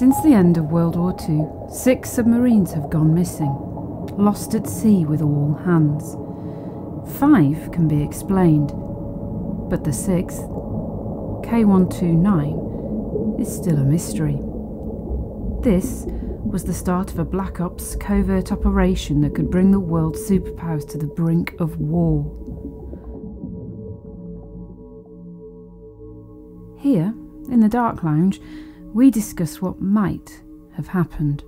Since the end of World War II, 6 submarines have gone missing, lost at sea with all hands. 5 can be explained, but the 6th, K-129, is still a mystery. This was the start of a Black Ops covert operation that could bring the world's superpowers to the brink of war. Here, in the Dark Lounge, we discuss what might have happened.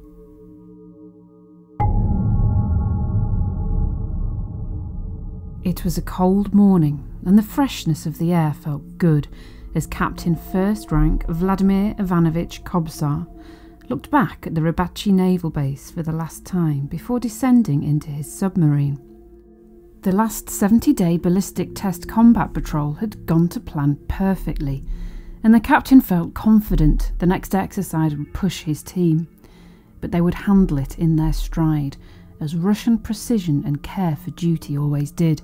It was a cold morning, and the freshness of the air felt good as Captain First Rank Vladimir Ivanovich Kobzar looked back at the Rybachy Naval Base for the last time before descending into his submarine. The last 70-day ballistic test combat patrol had gone to plan perfectly, and the captain felt confident the next exercise would push his team, but they would handle it in their stride, as Russian precision and care for duty always did.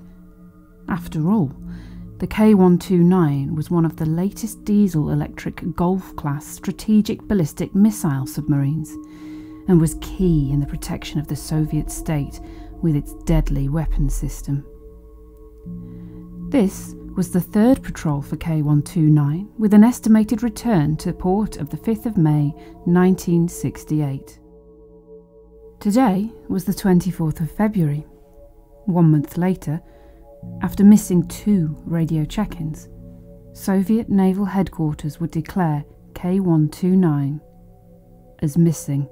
After all, the K-129 was one of the latest diesel-electric Golf-class strategic ballistic missile submarines, and was key in the protection of the Soviet state with its deadly weapon system. This was the third patrol for K-129, with an estimated return to port of the 5th of May, 1968. Today was the 24th of February. 1 month later, after missing 2 radio check-ins, Soviet naval headquarters would declare K-129 as missing.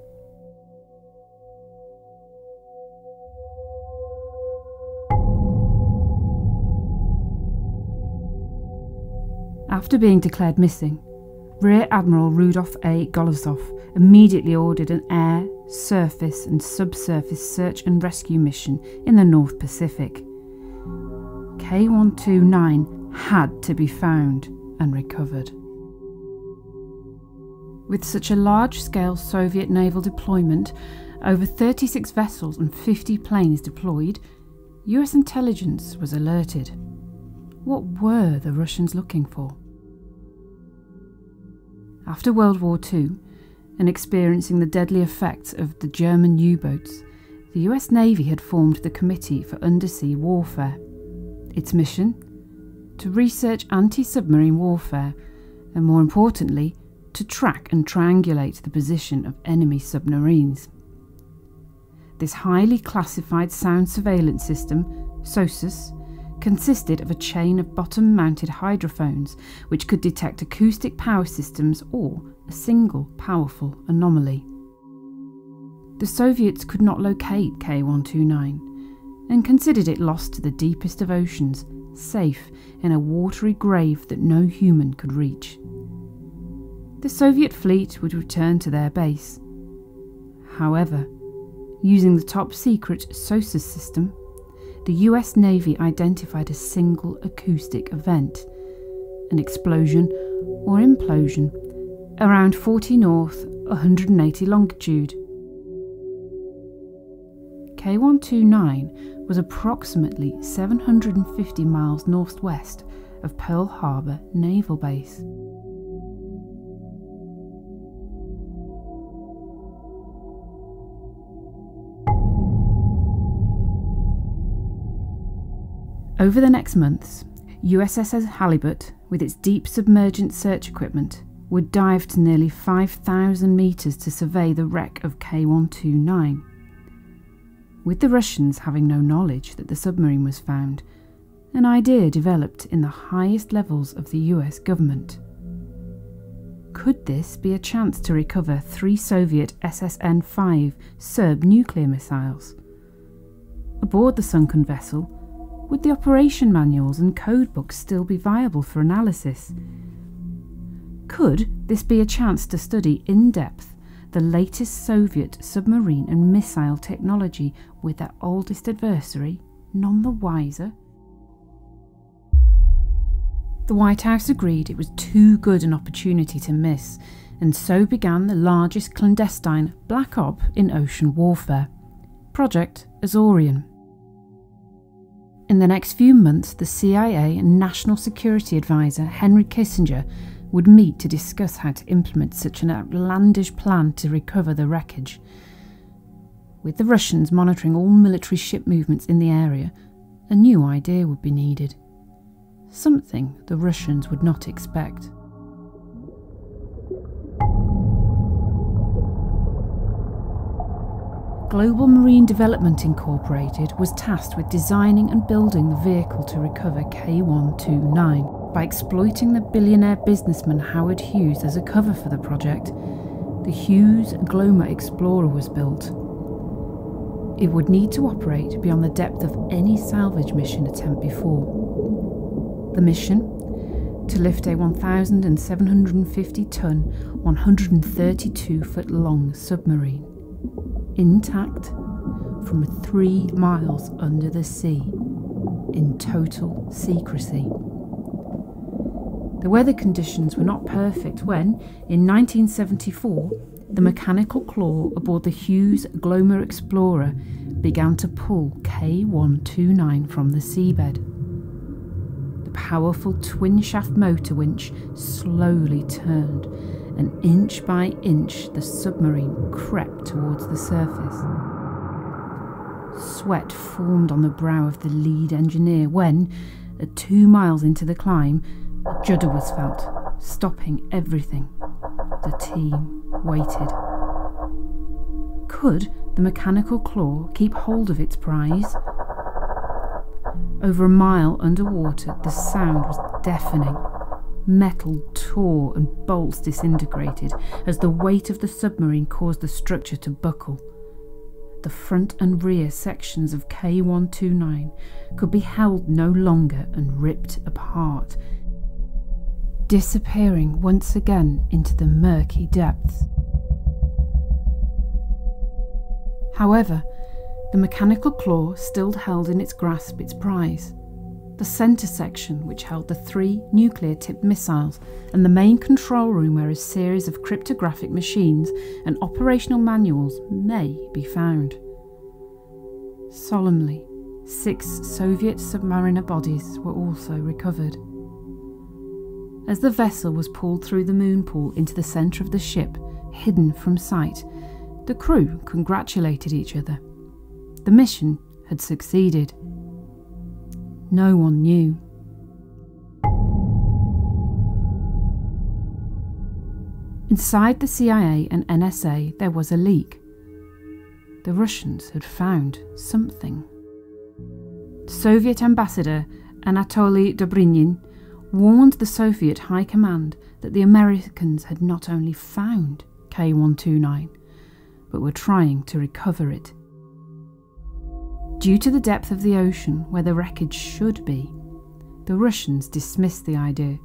After being declared missing, Rear Admiral Rudolf A. Golosov immediately ordered an air, surface and subsurface search and rescue mission in the North Pacific. K-129 had to be found and recovered. With such a large-scale Soviet naval deployment, over 36 vessels and 50 planes deployed, US intelligence was alerted. What were the Russians looking for? After World War II, and experiencing the deadly effects of the German U-boats, the US Navy had formed the Committee for Undersea Warfare. Its mission? To research anti-submarine warfare, and more importantly, to track and triangulate the position of enemy submarines. This highly classified sound surveillance system, SOSUS, consisted of a chain of bottom-mounted hydrophones which could detect acoustic power systems or a single powerful anomaly. The Soviets could not locate K-129 and considered it lost to the deepest of oceans, safe in a watery grave that no human could reach. The Soviet fleet would return to their base. However, using the top-secret SOSUS system, the US Navy identified a single acoustic event, an explosion or implosion, around 40 north, 180 longitude. K-129 was approximately 750 miles northwest of Pearl Harbor Naval Base. Over the next months, USS Halibut, with its deep submergent search equipment, would dive to nearly 5,000 metres to survey the wreck of K-129. With the Russians having no knowledge that the submarine was found, an idea developed in the highest levels of the US government. Could this be a chance to recover 3 Soviet SSN-5 Serb nuclear missiles? Aboard the sunken vessel, would the operation manuals and codebooks still be viable for analysis? Could this be a chance to study in depth the latest Soviet submarine and missile technology with their oldest adversary none the wiser? The White House agreed it was too good an opportunity to miss, and so began the largest clandestine black op in ocean warfare, Project Azorian. In the next few months, the CIA and National Security Advisor Henry Kissinger would meet to discuss how to implement such an outlandish plan to recover the wreckage. With the Russians monitoring all military ship movements in the area, a new idea would be needed. Something the Russians would not expect. Global Marine Development Incorporated was tasked with designing and building the vehicle to recover K-129. By exploiting the billionaire businessman Howard Hughes as a cover for the project, the Hughes Glomar Explorer was built. It would need to operate beyond the depth of any salvage mission attempt before. The mission? To lift a 1,750-ton, 132-foot-long submarine, intact, from 3 miles under the sea, in total secrecy. The weather conditions were not perfect when, in 1974, the mechanical claw aboard the Hughes Glomar Explorer began to pull K-129 from the seabed. The powerful twin-shaft motor winch slowly turned, and inch by inch the submarine crept towards the surface. Sweat formed on the brow of the lead engineer when, at 2 miles into the climb, a judder was felt, stopping everything. The team waited. Could the mechanical claw keep hold of its prize? Over a mile underwater, the sound was deafening. Metal tore and bolts disintegrated as the weight of the submarine caused the structure to buckle. The front and rear sections of K-129 could be held no longer and ripped apart, disappearing once again into the murky depths. However, the mechanical claw still held in its grasp its prize. The centre section, which held the 3 nuclear-tipped missiles, and the main control room where a series of cryptographic machines and operational manuals may be found. Solemnly, 6 Soviet submariner bodies were also recovered. As the vessel was pulled through the moonpool into the centre of the ship, hidden from sight, the crew congratulated each other. The mission had succeeded. No one knew. Inside the CIA and NSA there was a leak. The Russians had found something. Soviet ambassador Anatoly Dobrynin warned the Soviet High Command that the Americans had not only found K-129, but were trying to recover it. Due to the depth of the ocean where the wreckage should be, the Russians dismissed the idea.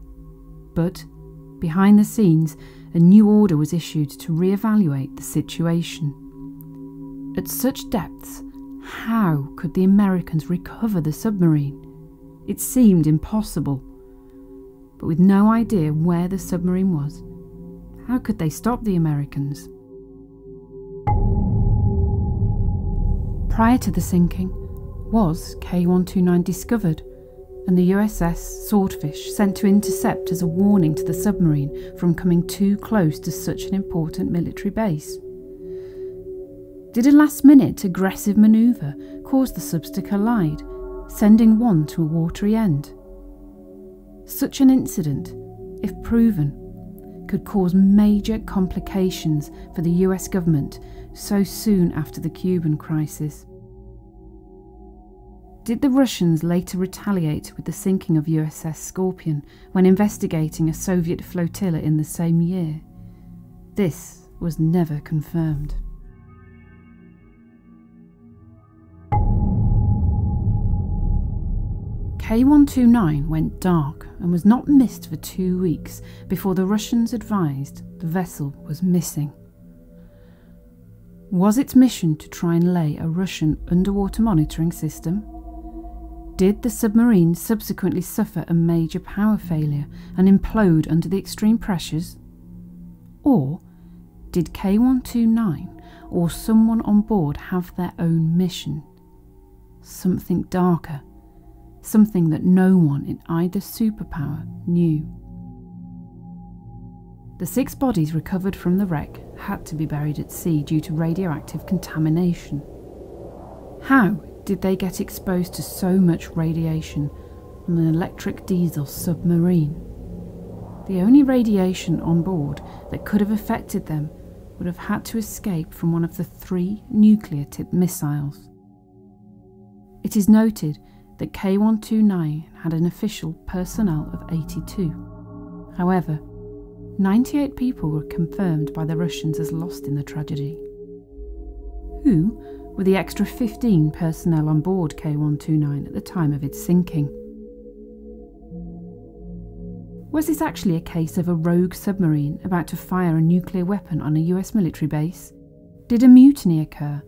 But, behind the scenes, a new order was issued to re-evaluate the situation. At such depths, how could the Americans recover the submarine? It seemed impossible. But with no idea where the submarine was, how could they stop the Americans? Prior to the sinking, was K-129 discovered, and the USS Swordfish sent to intercept as a warning to the submarine from coming too close to such an important military base? Did a last-minute aggressive manoeuvre cause the subs to collide, sending one to a watery end? Such an incident, if proven, could cause major complications for the US government so soon after the Cuban crisis. Did the Russians later retaliate with the sinking of USS Scorpion when investigating a Soviet flotilla in the same year? This was never confirmed. K-129 went dark and was not missed for 2 weeks before the Russians advised the vessel was missing. Was its mission to try and lay a Russian underwater monitoring system? Did the submarine subsequently suffer a major power failure and implode under the extreme pressures? Or did K-129 or someone on board have their own mission? Something darker. Something that no one in either superpower knew. The six bodies recovered from the wreck had to be buried at sea due to radioactive contamination. How did they get exposed to so much radiation on an electric diesel submarine? The only radiation on board that could have affected them would have had to escape from one of the three nuclear-tipped missiles. It is noted that K-129 had an official personnel of 82. However, 98 people were confirmed by the Russians as lost in the tragedy. Who were the extra 15 personnel on board K-129 at the time of its sinking? Was this actually a case of a rogue submarine about to fire a nuclear weapon on a US military base? Did a mutiny occur,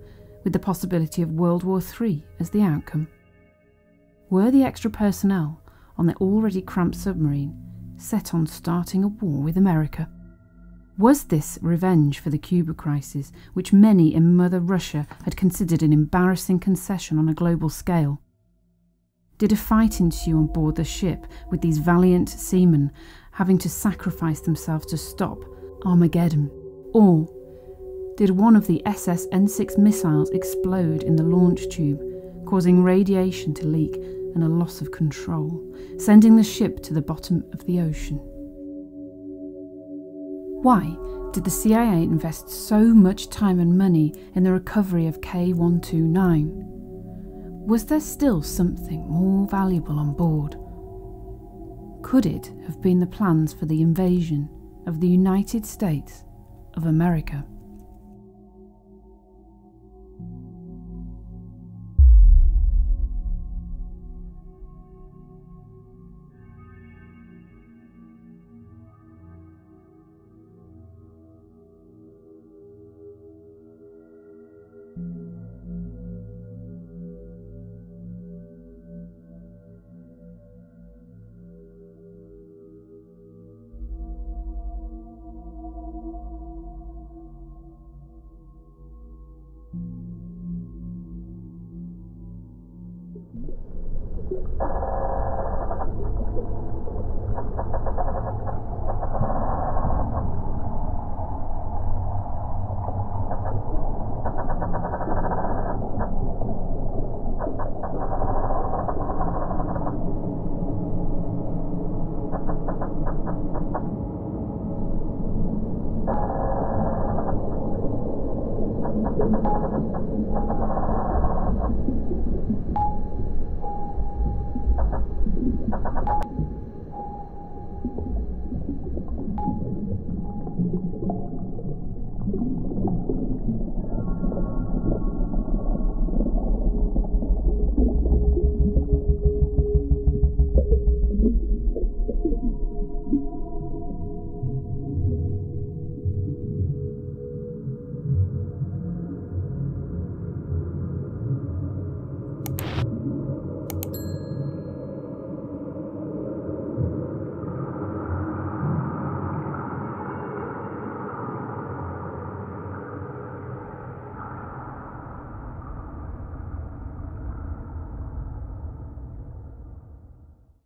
with the possibility of World War III as the outcome? Were the extra personnel on the already cramped submarine set on starting a war with America? Was this revenge for the Cuba crisis, which many in Mother Russia had considered an embarrassing concession on a global scale? Did a fight ensue on board the ship, with these valiant seamen having to sacrifice themselves to stop Armageddon? Or did one of the SSN-5 missiles explode in the launch tube, causing radiation to leak and a loss of control, sending the ship to the bottom of the ocean? Why did the CIA invest so much time and money in the recovery of K-129? Was there still something more valuable on board? Could it have been the plans for the invasion of the United States of America?